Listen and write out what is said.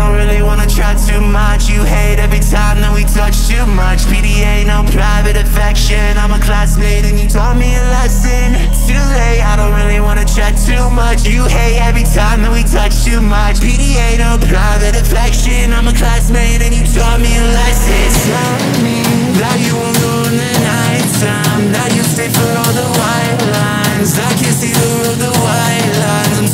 don't really wanna try too much. You hate every time that we touch too much. PDA, no private affection. I'm a classmate and you taught me a lesson. Too late, I don't really wanna check too much. You hate every time that we touch too much. PDA, no private affection. I'm a classmate and you taught me a lesson. Tell me that you won't go in the night time, that you stay for all the white lines. I can see through the white lines. I'm